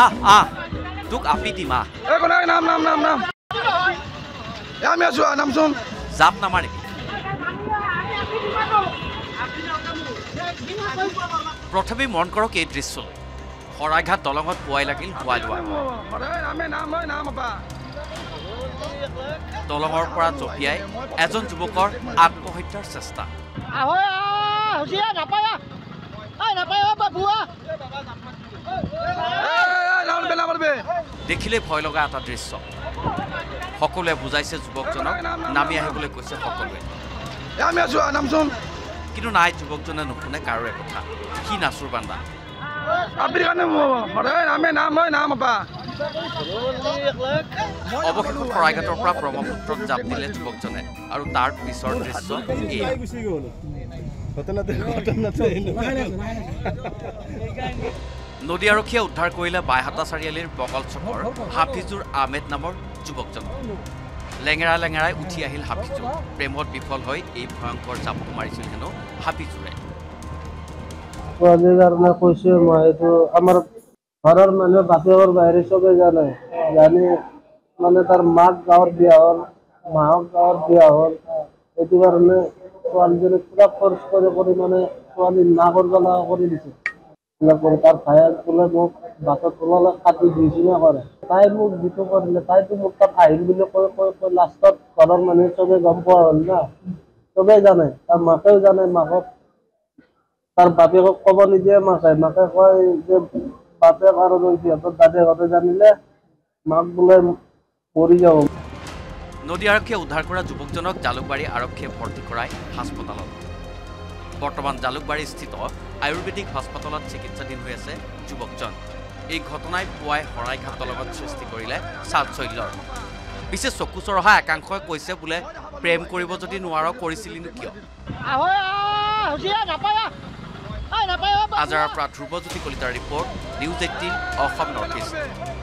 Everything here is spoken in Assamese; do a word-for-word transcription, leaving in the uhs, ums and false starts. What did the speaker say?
ah ah tuk apiti ma e konak nam nam nam nam ya me asu nam son zap na mari prothome mon korok ei drishyo horaighat dolongot puai lagil puai lua ame nam hoy nam ba dolongor pora jopiai ejon jubokor atmohittar chesta ahoy hojiya na paya ai na paya babua দেখিলে ভয় লগা এটা দৃশ্য সকলে বুঝাইছে যুবকজনক নামি আহিবলৈ কৈছে সকলে আমি আছো নামজন কিন্তু নাই যুবকজনে নুশুনে কাৰো কথা কি নাচুৰ বান্দা আবিৰ কানে মৰে নামে নাম হয় নাম বাবা অবশেষত খৰাইঘাটৰ পৰা ব্ৰহ্মপুত্ৰত জাপ দিলে যুবকজনে আৰু তাৰ পিছৰ দৃশ্য ঘটনাতে ঘটনাতে নদী আৰক্ষীয়ে উদ্ধাৰ কৰিলে বাইহাটা চাৰিআলিৰ বগল চকৰ হাফিজুৰ আহমেদ নামৰ যুৱকজন লেঙেৰা লেঙেৰাই উঠি আহিল হাফিজুৰ প্ৰেমত বিফল হৈ এই ভয়ংকৰ জাপক মাৰিছিল হেনো হাফিজুৰে আমাৰ ঘৰৰ মানুহে বাপেকৰ বাহিৰে চবে জানে জানি মানে তাৰ মাক গাঁৱত বিয়া হ'ল মাক গাঁৱত বিয়া হ'ল এইটো কাৰণে ছোৱালীজনী পুৰা খৰচ কৰি কৰি মানে ছোৱালী নাগৰ গলা কৰি দিছে তার ভাইয়ের বলে মোক বাতত ওলালে কাটি দিয়েছিনা করে তাই মোক যিটো কৰিলে তাইতো মোক তাত আহিল বুলি কৈ কৈ লাষ্টত ঘৰৰ মানুহে চবে গম পোৱা হ'ল না চবেই জানে তাৰ মাকেও জানে মাকক তার বাপেকক ক'ব নিদিয়ে মাকে মাকে কয় যে বাপেক আৰু সিহঁতৰ দাদেকহঁতে জানিলে মাক বোলে পৰি যাব নদী আৰক্ষীয়ে উদ্ধাৰ কৰা যুৱকজনক জালুকবাৰী আৰক্ষীয়ে ভৰ্তি কৰাই হাস্পতালত বৰ্তমান জালুকবাৰী স্থিত আয়ুর্বেদিক হাসপাতালত চিকিৎসাধীন হৈ আছে যুৱকজন এই ঘটনাই পুৱাই হৰাইঘাট লগত সৃষ্টি কৰিলে চাঞ্চল্যৰ বিশেষ চকুচৰহা একাংশই কৈছে বোলে প্ৰেম কৰিব যদি নোৱাৰ কৰিছিল কিয় আজাৰৰ পৰা ধ্ৰুৱজ্যোতি কলিতাৰ report news eighteen Assam north east.